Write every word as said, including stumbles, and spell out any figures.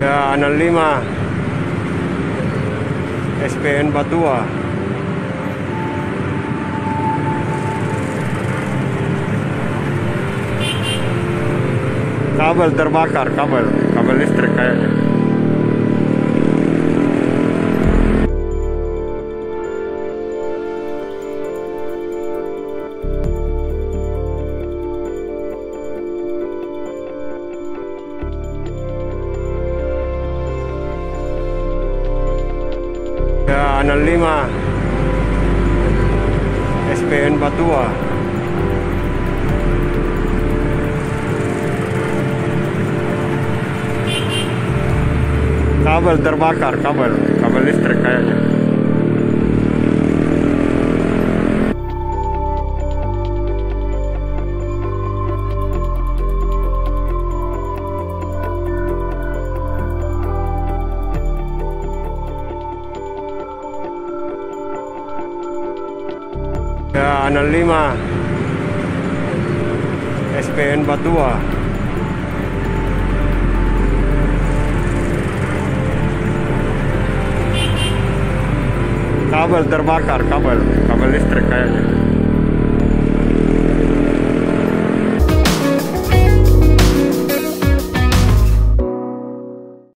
Ya, enam puluh lima S P N Batua. Kabel terbakar, kabel, kabel listrik kayaknya. enam puluh lima S P N Batua. Kabel terbakar, kabel, kabel listrik kayaknya. Ya, enam puluh lima S P N Batua. Kabel terbakar, kabel, kabel listrik.